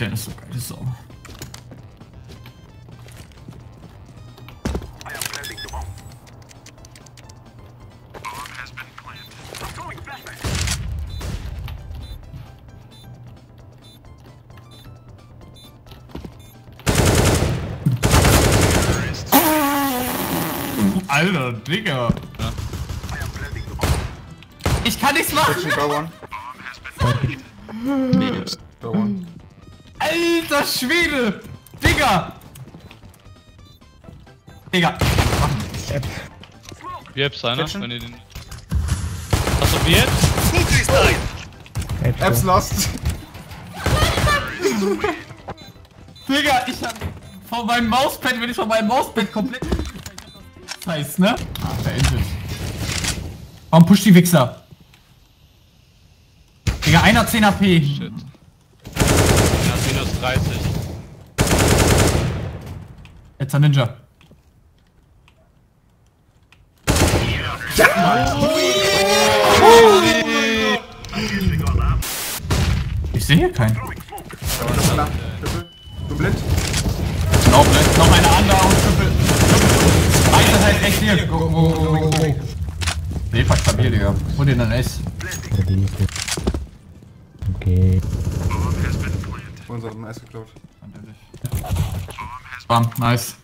Der ist so geil, so. Alter, Digga! Ich kann nichts machen! Alter Schwede! Digga! Digga! Apps einer, wenn ihr den... Achso, wie jetzt? Apps lost! Digga, ich hab... Von meinem Mauspad, wenn ich von meinem Mauspad komplett... Heißt, ne? Ah, beendet. Warum pusht die Wichser? Digga, einer 10 AP. Shit. Einer minus 30. Jetzt ein Ninja. Ja! Oh. Oh. Ich sehe hier keinen. Du blind? Genau, blind. Noch einer andere und Triple. Einer halt echt hier. Oh. Nee, fuck, stabil, Digga. Hol dir dann S. Okay. Uns hat ein S geklaut. Bam, nice.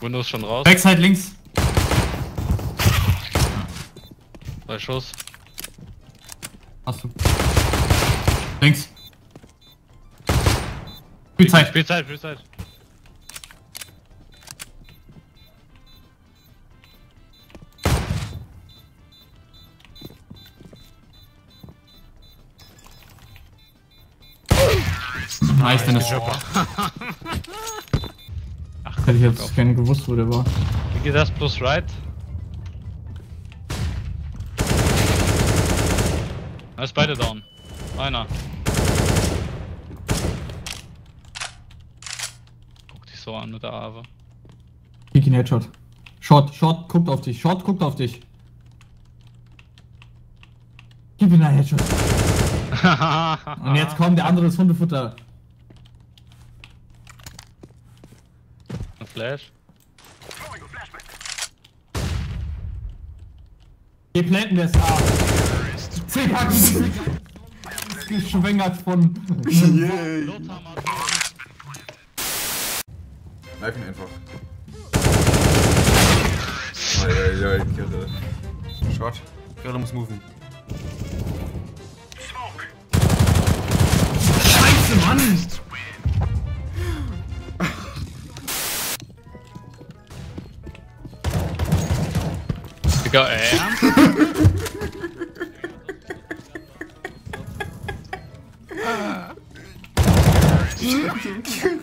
Windows schon raus. Backside links. 2 Schuss. Hast du. Links. Spielzeit. Nice, denn das Jobber. Ach, hätte ich jetzt gerne gewusst, wo der war. Wie geht das plus right? Da ist beide down. Einer. So an mit der Ava. Kick ihn Headshot. Short, guckt auf dich. Gib ihn einen Headshot. Und jetzt kommt der andere, das Hundefutter. Ein Flash. Wir planten das A. 10 Hacken. Geschwängert von... Kneif ihn einfach. Eieiei, Kirre. Shot. Kirre muss moven. Scheiße, Mann! Digga,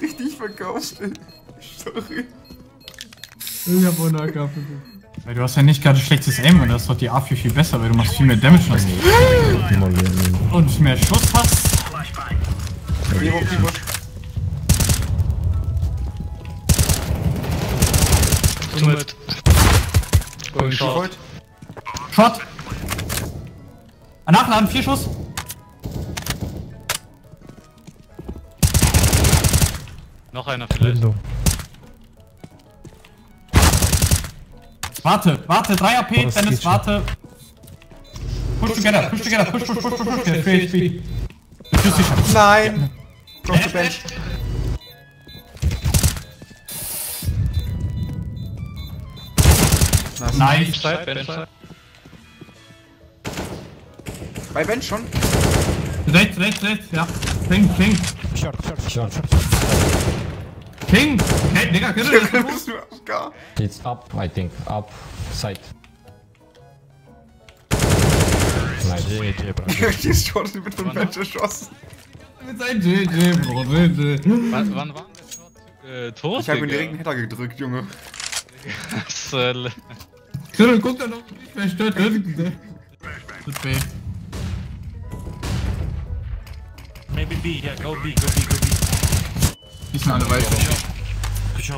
richtig verkauft, ey. Sorry. Ich hab wohl eine AK. Weil du hast ja nicht gerade schlechtes Aim, und das ist doch die A4 viel besser, weil du machst viel mehr Damage hast. Und mehr Schuss hast. Shot! Nachladen, 4 Schuss! Noch einer vielleicht. Warte, 3 AP, oh, Dennis, warte. Push together. Nein! Drop the bench. Nein, Bench. Bei Bench schon? Rechts, ja. Ping. Shot. King! Hey, Digga, Kirre! It's up, I think. Up. Side. Nein, GG, Bro. Die ist short, die wird von Bench erschossen. Mit seinem GG, Bro, GG. Wann war denn der Short? Tot? Ich hab ihn direkt einen Header gedrückt, Junge. Kirre, guck da noch nicht, wer stört irgendwer. Maybe B, yeah, go B. Die sind alle weit. Watch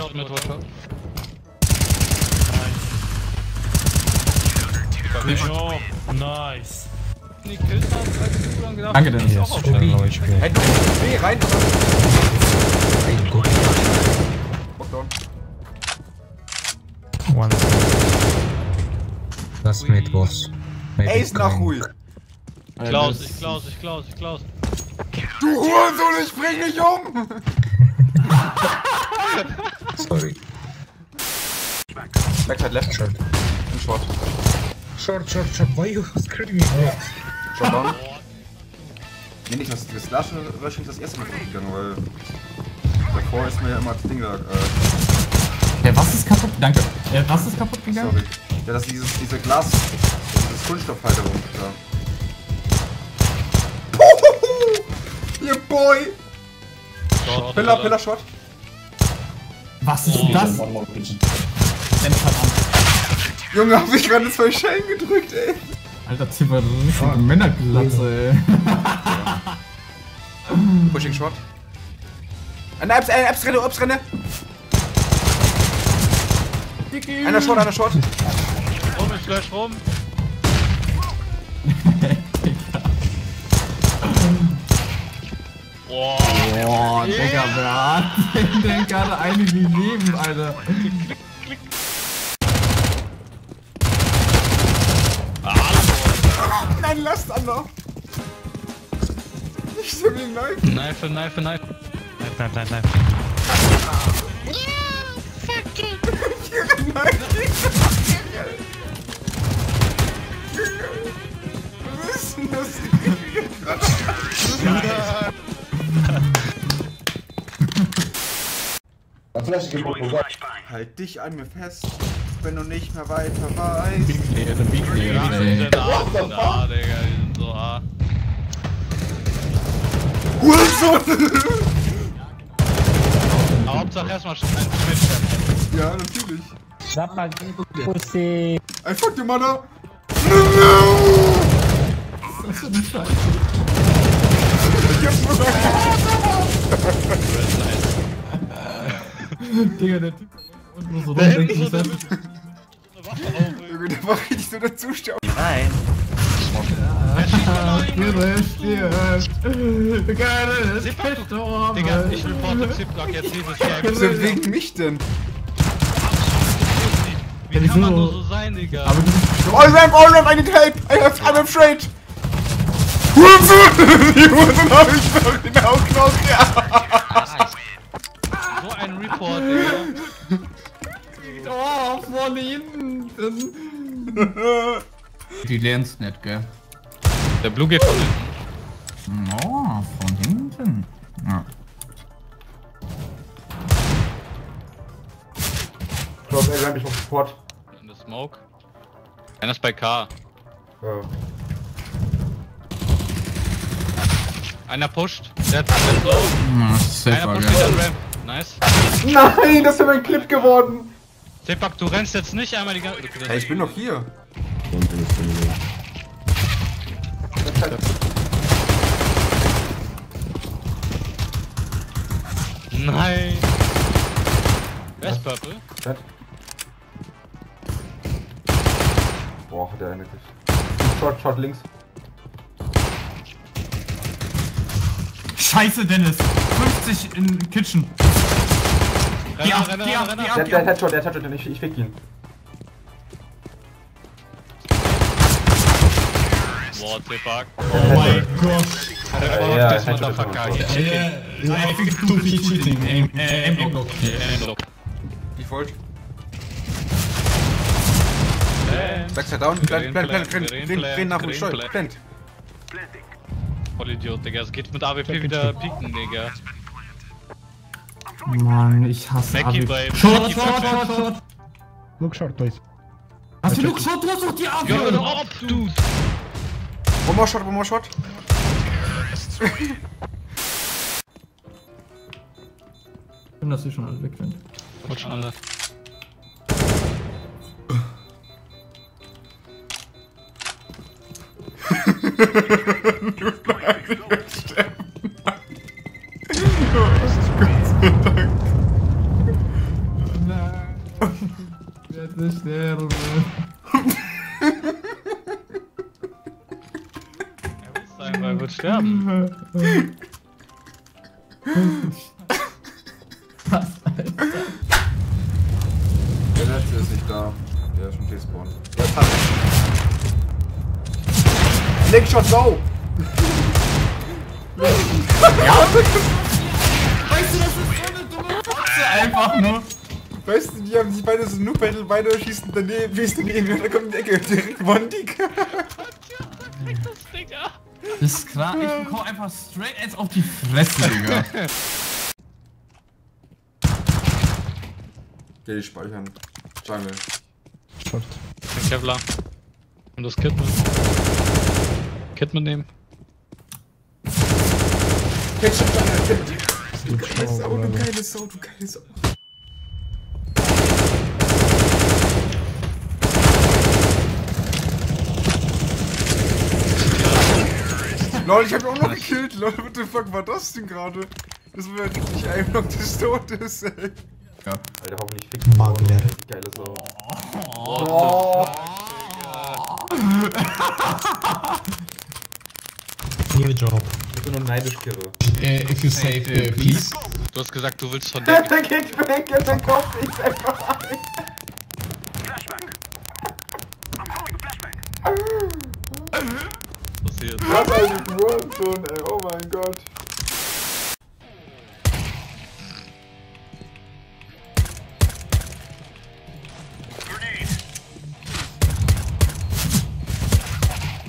out mit Watch out. Nice. Jo, nice. Danke, Dennis. Yes, ich bin neu spielen. B, rein! One. Das mit Boss. Ey, ist nach Ruhe. Ich klaus. Du Hurensohn, ich bring dich um! Sorry. Backside left shirt. In short. Short. Why you screaming? Short down. Nee, nicht, was das Last war schon das erste Mal gegangen, weil. Davor ist mir ja immer das Ding da. Der was ist kaputt? Danke. Der was ist kaputt gegangen? Sorry. Ja, das ist diese Glas. Dieses Kunststoffhalterung. Ihr Boy! Short, Pillar, Short. Was ist das? Junge, hab ich gerade das voll Schein gedrückt, ey! Alter, zieh mal so eine Männerglatze, ey! Pushing Short. Eine Abs-Renne! Einer Short! Rum, ich flash rum! Boah, Digga, wer hat denn gerade eine gegeben, Alter? Klick. Nein, lasst Anna! Nicht so wie ein Knife! Knife! Fuck it! Was ist denn das? Halt dich an mir fest, wenn du nicht mehr weiter weißt. Big Digga. Hauptsache erstmal schnell switchen. Ja, natürlich. Sag mal, Pussy. Ey, fuck dir, Mann. No! Was ist denn die Scheiße? Ich hab's verstanden. Digga, der Typ unten nur so rumdenken. Der war richtig so der Zustand. Nein. Digga, ich reporte den Ziplock jetzt dieses Jahr. Wieso bewegt mich denn? Wie kann man nur so sein, Digga? All-Ramp, I'm afraid! Die Huren hab ich noch in den Augen raus. So ein Report, Digga. Oh, vorne hinten. Die lernt's nicht, gell? Der Blue geht von hinten. Oh, von hinten. Ja. Ich glaub, er rennt mich auf den Sport. In der Smoke. Einer ist bei K. Ja. Einer pusht. Der hat so. Einer pusht wieder Ramp. Nice. Nein, das ist ja mein Clip geworden. Zapek, du rennst jetzt nicht einmal die ganze... Hey, ich bin doch hier. Nein. Wer ist Purple? Boah, der eine ist... Short links. Scheiße, Dennis. 50 in Kitchen. Renner. Der Headshot, ich fick ihn. Boah, Zapek. Oh mein Gott. Das ist Motherfucker. I think too viel cheating. Aim block. Default. Backside down. Plant nach Ruhe. Plant. Vollidiot, Digga. Es geht mit AWP wieder pieken, Digga. Mann, ich hasse AWP. Short! Look short, please. Hast du Look short? Du hast doch die AWP! Hör auf, dude! One more shot! Ich bin, dass die schon alle weg sind. Wollt schon alle. Du bleibst nicht sterben. Nein. Ich werde sterben. sterben. Was, Alter? Der letzte ist nicht da. Der ist schon despawned. Der passt. Leg Shot, go! Ja, weißt du, das ist so eine dumme Katze einfach nur. Weißt du, die haben sich beide so Noob-Battle, beide schießen daneben, schießen daneben und dann kommt die Ecke direkt One-Dick. Das ist klar, ich bekomme einfach straight eins auf die Fresse, Digga. Okay, die speichern. Jungle. Shot. Den Kevlar. Und das Kit mit. Kit mitnehmen. Kit, Shot, Jungle, Kit. Du geile Sau. Lol, ich hab ihn auch noch gekillt, lol, what the fuck war das denn gerade? Das war ja nicht ein Block des Todes, ey. Ja. Alter, hoffentlich fick mal gelernt. Geile Sau. Oh. Cool Job. Ich bin nur neidisch, Kiro. If you save peace. Du hast gesagt, du willst von dem. Dann geht weg, dann kauft ich einfach ein. Flashback. I'm calling a Flashback. Was hab ich gewonnen schon, ey, oh mein Gott.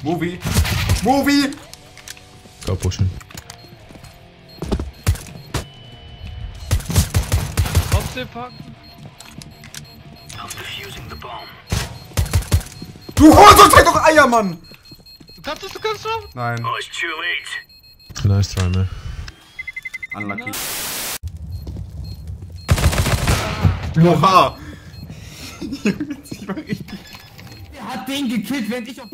Movie! Go pushen. Trotzdem packen. I'm defusing the bomb. Du Hose, zeig doch Eier, Mann! Du kannst schon? Nein. Oh, it's too late. Nice try, man. Unlucky. No. Oha! Ich war richtig. Der hat den gekillt, während ich auf.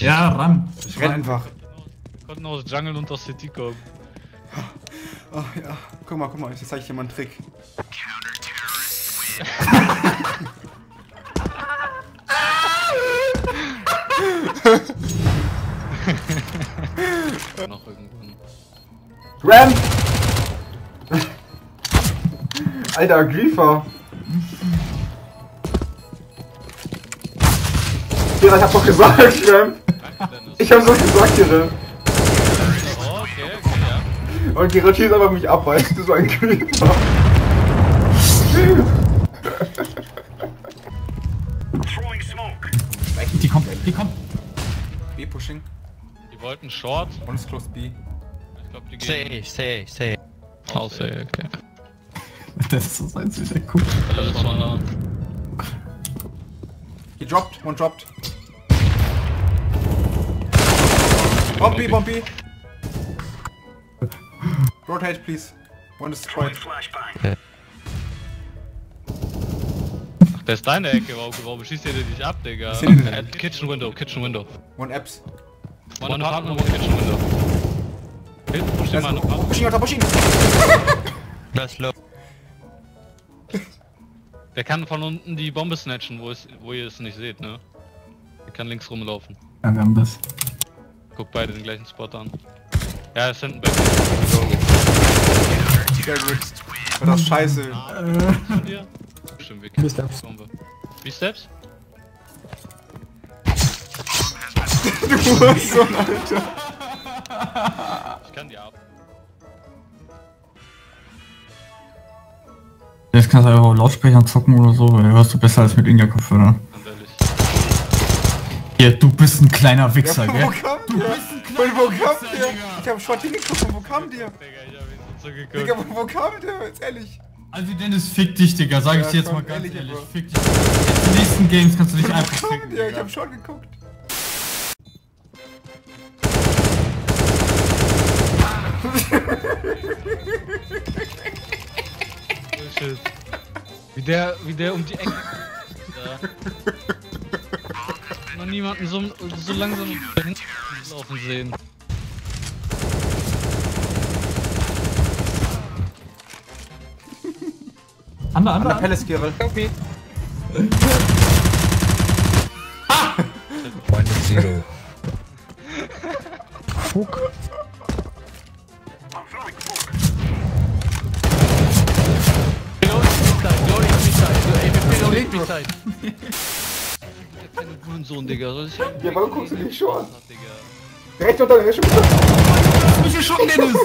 Ja, ran. Ich renn einfach. Wir konnten aus Jungle und aus City kommen. Oh ja. Guck mal, jetzt zeig ich dir mal einen Trick. Noch irgendwann. Ram! Alter, Griefer! Ja, ich hab doch gesagt, Ram! Ich hab's doch gesagt, Ram! Oh, okay, ja. Und die Rotiert einfach mich ab, weil du so ein Griefer. Die kommt! B-Pushing. Die wollten Short. Und es close B. Ich glaub, die gehen. Say. Oh, say, okay. Das ist das einzige, der guckt. He dropped, one dropped. Bomb B. Rotate, please. One is destroyed. Okay. Der ist deine Ecke, warum schießt ihr den nicht ab, Digga? Kitchen Window. One apartment, one kitchen window. Hilfe, push den mal in apartment. Push ihn! That's low. Der kann von unten die Bombe snatchen, wo ihr es nicht seht, ne? Der kann links rumlaufen. Ja, wir haben das. Guckt beide den gleichen Spot an. Ja, ist hinten back. War das scheiße. Stimmt, wir kennen die Bombe. B-Steps? Du Hurensohn, Alter! Ich kann die ab. Jetzt kannst du einfach auf Lautsprechern zocken oder so, weil dann hörst du besser als mit Inga-Kopfhörer. Ja, du bist ein kleiner Wichser, gell? Wo kam der? Ich hab Short hingeguckt, wo kam der? Digga, wo kam der? Jetzt ehrlich. Also Dennis, fick dich, Digga, sag ich dir jetzt mal ganz ehrlich, fick dich. In den nächsten Games kannst du dich einfach ficken, Digga. Ich hab schon geguckt. Wie der um die Ecke. Noch niemanden so langsam laufen sehen. Ander Palace-Girl. Okay. Ah! 1-0. Fuck. Reload beside, Sohn, Digga. Ja, warum guckst du dich schon an? Direkt unter der Wäsche. Ich bin schon Dennis!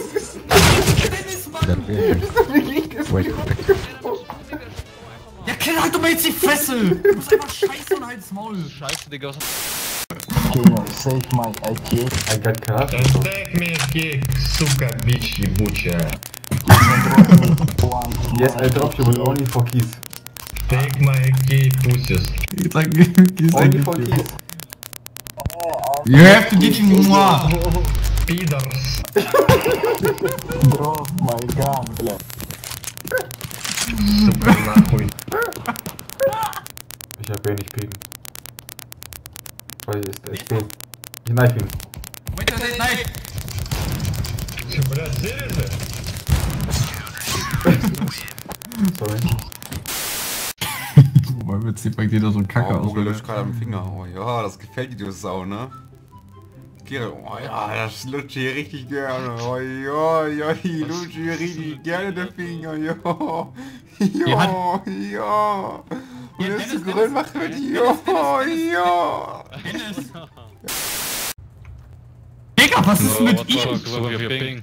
Ja, Kinder, halt doch mal jetzt die Fresse! Du bist einfach scheiße und halt's Maul! Scheiße, Digga, was hast du... Kinder, save my IQ, I got cut. Оставь меня в кек, сука, бич ебучая. Yes, I dropped you, but only for keys. Take my key pussies. It's like keys, only for keys. You have to get in moi! Piders! Bro, my gun, блядь. Super nachholen. Ich hab ja nicht pieken. Weil ist der spät. Ich knife ihn. Moment, das ist knife! Блядь, серьезно? Sorry. Weil mir zieht bei dir so ein Kacke aus, oder? Ich gerade am Finger. Oh ja, das gefällt dir, du Sau, ne? Oh ja, das lutsche ich richtig gerne. Oh ja, ja, ich lutsche hier richtig gerne den Finger. Jo, jo, jo. Und jetzt zu grün macht mit jo, jo. Digga, was ist mit ihm?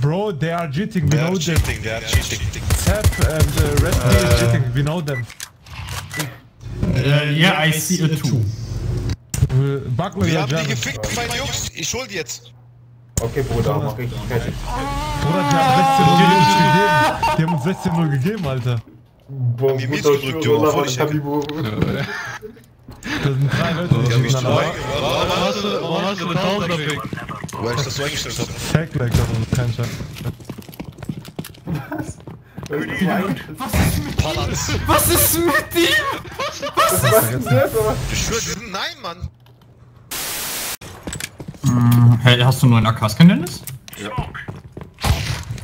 Bro, they are cheating, we know them. They are cheating. Tap and the rest is cheating, we know them. Yeah, I see it too. Wir haben die gefickt, meine Jungs, ich schuld jetzt. Okay, Bruder, mach richtig fertig. Bruder, die haben uns 16-0 gegeben, Alter. Boah, haben die Miet gedrückt, Junge, voll ich hab die Burg. Da sind 3 Leute, die haben mich zu weit. Warum hast du den Tausender gefickt? Weil ich das so eingestellt hab. Hackback, das ist kein Scheiß. Was? Was ist mit dir? Was ist das? Ich schwör, die sind nein, Mann. Hey, hast du nur einen AK-Scan, Dennis? Ja.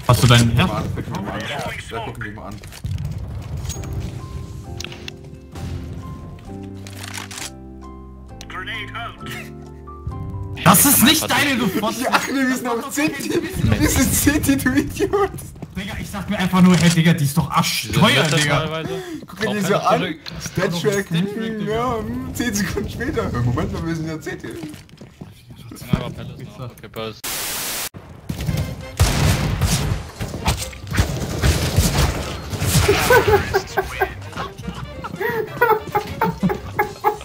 Hast du deinen... Ja. Da gucken die mal an. Das ist nicht deine Luftwaffe! Die Achne, wir sind auf CT! Wir sind CT, du Idiot! Digga, ich sag mir einfach nur, hey Digga, die ist doch arschteuer, Digga! Guck dir die so an! Stattrack, ja, 10 Sekunden später! Moment mal, wir sind ja CT! Okay, pass.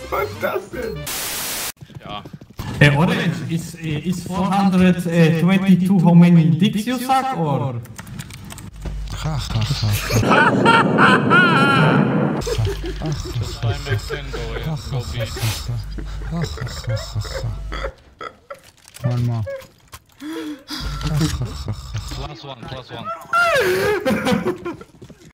Was war das denn? Ja. Orange, is 422 how many dicks you suck, or? Ha ha ha. One more. Plus one.